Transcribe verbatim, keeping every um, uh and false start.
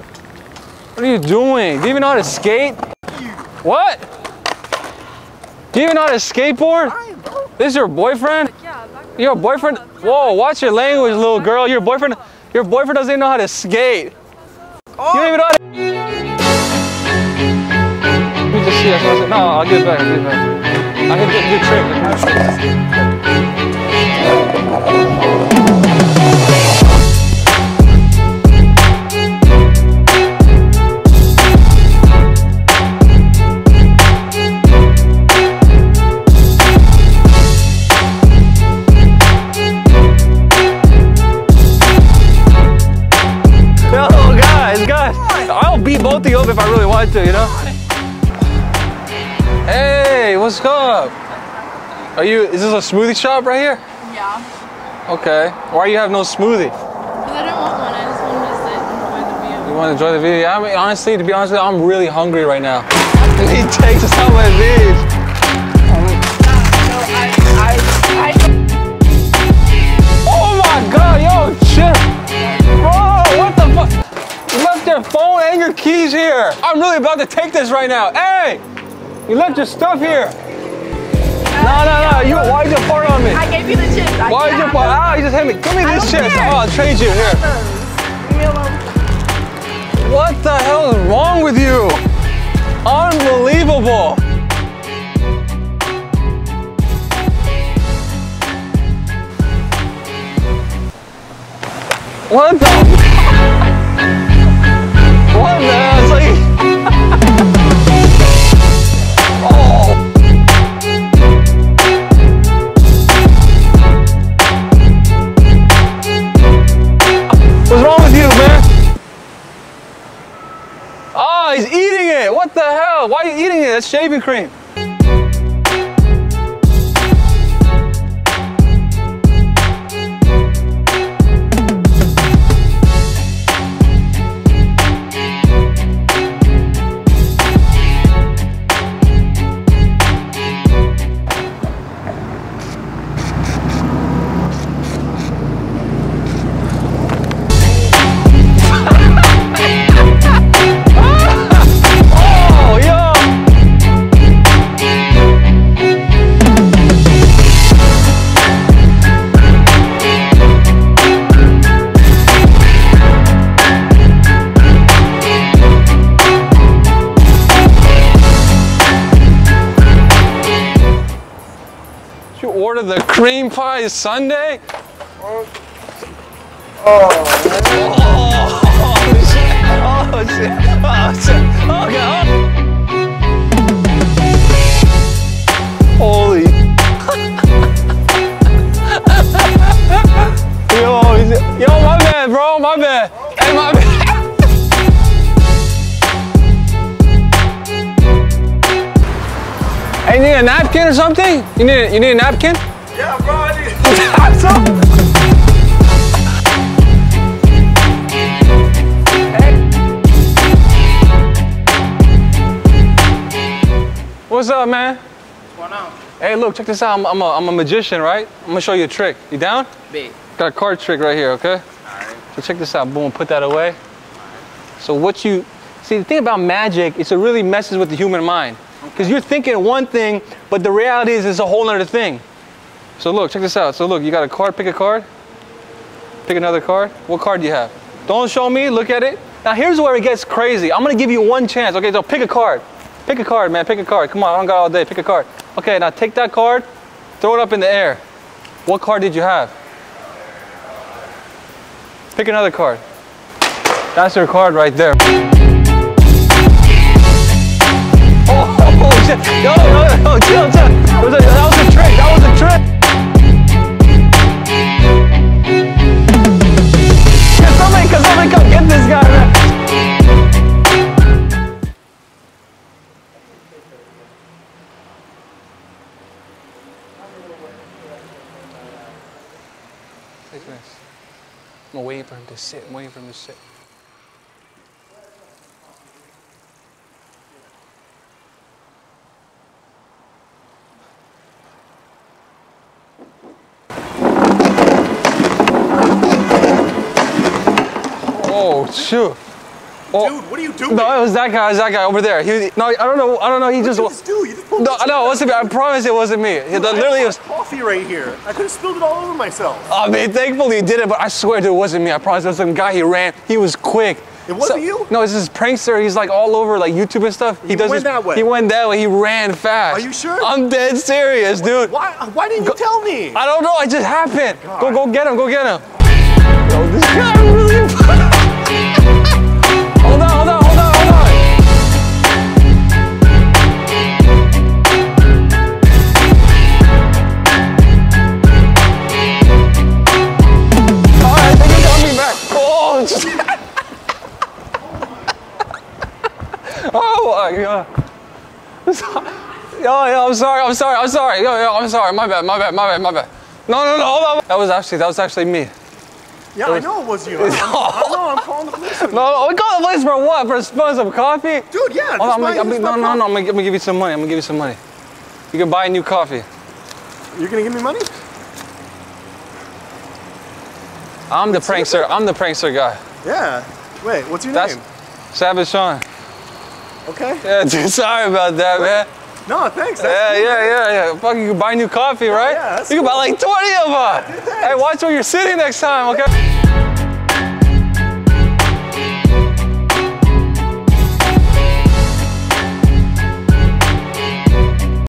What are you doing? Do you even know how to skate? What? Do you even know how to skateboard? This is your boyfriend? Your boyfriend? Whoa, watch your language, little girl. Your boyfriend, your boyfriend doesn't even know how to skate. You don't even know how to... You just see us. No, I'll get back, I'll get back. I can do a trick. No, guys, guys, I'll beat both of you up if I really want to, you know? Hey, what's up? Are you, is this a smoothie shop right here? Yeah. Okay. Why do you have no smoothie? Because I don't want one. I just want to sit and enjoy the video. You want to enjoy the video? I mean, honestly, to be honest with you, I'm really hungry right now. He takes some of these. Oh my God, yo, shit. Bro, what the fuck? You left your phone and your keys here. I'm really about to take this right now. Hey! You left your stuff here! Uh, no, no, no, you, why'd you fart on me? I gave you the chips. I why'd you fart? Ah, you just hit me. Give me these chips. Oh, I'll trade you. Here. Leave me alone. What the hell is wrong with you? Unbelievable. What the? What the hell? It's like... He's eating it! What the hell? Why are you eating it? That's shaving cream. The cream pie sundae? Oh, oh, oh shit! Oh shit! Oh shit! Oh God! Holy! Yo, yo, my bad, bro, my bad. Hey, my bad. Hey, you need a napkin or something? You need a, you need a napkin? Yeah, bro, I need something. Hey. What's up, man? What's going on? Hey, look, check this out. I'm, I'm, a, I'm a magician, right? I'm gonna show you a trick. You down? Big. Got a card trick right here, okay? All right. So check this out. Boom, put that away. All right. So what you... See, the thing about magic is it really messes with the human mind. Because you're thinking one thing, but the reality is it's a whole other thing. So look, check this out. So look, you got a card, pick a card. Pick another card. What card do you have? Don't show me, look at it. Now here's where it gets crazy. I'm gonna give you one chance. Okay, so pick a card. Pick a card, man, pick a card. Come on, I don't got all day, pick a card. Okay, now take that card, throw it up in the air. What card did you have? Pick another card. That's your card right there. Oh shit, yo, yo, yo, chill, chill. That was a, that was a trick, that was a trick. Can somebody, can somebody come get this guy, man? Six minutes. I'm waiting for him to sit, I'm waiting for him to sit. Oh shoot! Oh. Dude, what are you doing? No, it was that guy. It was that guy over there. He, no, I don't know. I don't know. He what just. Did this dude? You just pulled no, no, it wasn't me. I promise it wasn't me. Dude, that literally I was coffee right here. I could have spilled it all over myself. I mean, thankfully he did it, but I swear, dude, it wasn't me. I promise it was some guy. He ran. He was quick. It wasn't so, you? No, it's this prankster. He's like all over like YouTube and stuff. He, he does went this, that way. He went that way. He ran fast. Are you sure? I'm dead serious, what, dude. Why? Why didn't you go, tell me? I don't know. It just happened. Oh go, go get him. Go get him. Yo, this guy really. Hold on, hold on, hold on, hold on. All right, they got me back. Oh, just oh my God. Yo, yo, I'm sorry, I'm sorry, I'm sorry. Yo, yo, I'm sorry. My bad, my bad, my bad, my bad. No, no, no, hold on. That was actually, that was actually me. Yeah, was, I know it was you. I, I know, I'm calling the police. No, no, we call the police for what? For spilling some coffee? Dude, yeah. Oh, I'm gonna, I'm gonna, no, no, no, I'm gonna, I'm gonna give you some money. I'm gonna give you some money. You can buy a new coffee. You're gonna give me money? I'm the prankster. I'm the prankster guy. Yeah. Wait, what's your That's name? Savage Shawn. Okay. Yeah, dude, sorry about that, Wait. man. No, thanks. That's yeah, yeah, yeah, yeah. Fuck, you can buy new coffee, yeah, right? Yeah, that's you can cool. buy like twenty of them. Yeah, dude, hey, watch where you're sitting next time, okay?